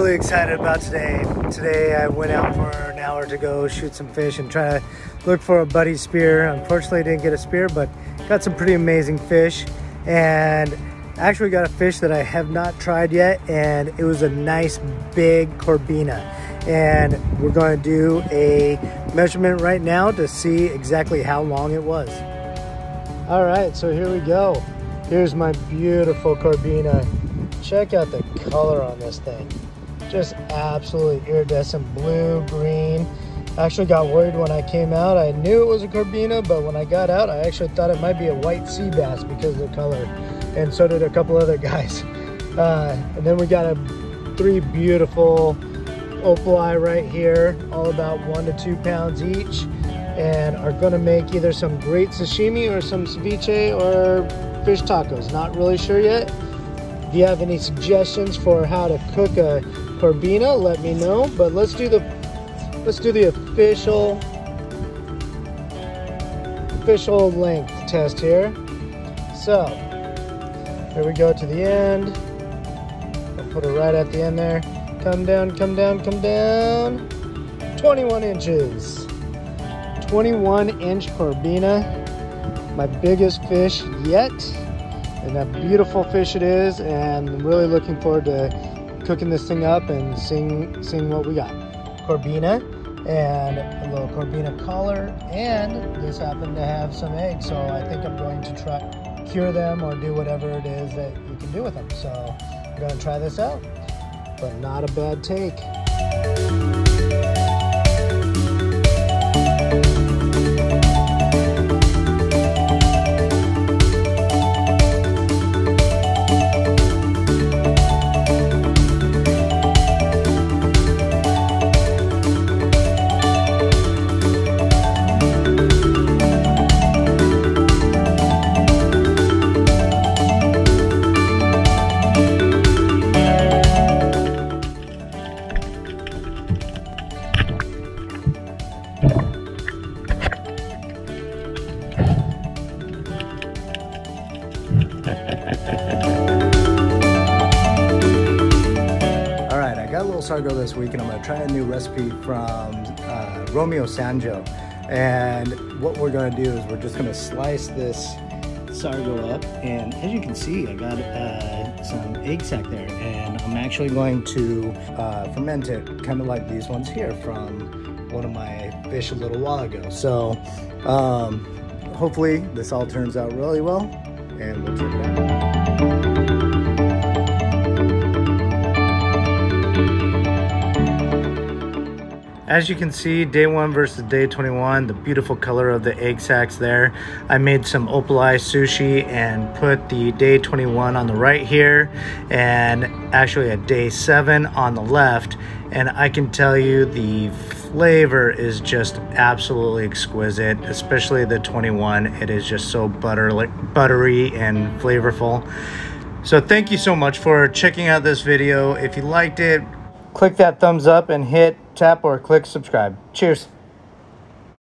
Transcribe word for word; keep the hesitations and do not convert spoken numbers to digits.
really excited about today. Today I went out for an hour to go shoot some fish and try to look for a buddy spear. Unfortunately, I didn't get a spear, but got some pretty amazing fish. And actually got a fish that I have not tried yet, and it was a nice big Corbina. And we're going to do a measurement right now to see exactly how long it was. All right, so here we go. Here's my beautiful Corbina. Check out the color on this thing. Just absolutely iridescent blue, green. I actually got worried when I came out. I knew it was a Corbina, but when I got out, I actually thought it might be a white sea bass because of the color. And so did a couple other guys. Uh, and then we got a three beautiful opal eye right here, all about one to two pounds each, and are gonna make either some great sashimi or some ceviche or fish tacos. Not really sure yet. If you have any suggestions for how to cook a Corbina, let me know. But let's do the let's do the official official length test here. So here we go to the end. I'll put it right at the end there. Come down, come down, come down. twenty-one inches. twenty-one inch Corbina. My biggest fish yet. And that beautiful fish it is. And I'm really looking forward to cooking this thing up and seeing, seeing what we got. Corbina and a little Corbina collar. And this happened to have some eggs. So I think I'm going to try cure them or do whatever it is that you can do with them. So I'm gonna try this out, but not a bad take. Sargo this week, and I'm going to try a new recipe from uh, Romeo Sanjo. And what we're going to do is we're just going to slice this Sargo up, and as you can see, I got uh, some egg sack there, and I'm actually going to uh, ferment it, kind of like these ones here from one of my fish a little while ago. So um, hopefully this all turns out really well, and we'll check it out. As you can see, day one versus day twenty-one, the beautiful color of the egg sacs there. I made some opal eye sushi and put the day twenty-one on the right here, and actually a day seven on the left. And I can tell you the flavor is just absolutely exquisite, especially the twenty-one. It is just so buttery, buttery and flavorful. So thank you so much for checking out this video. If you liked it, click that thumbs up and hit tap or click subscribe. Cheers.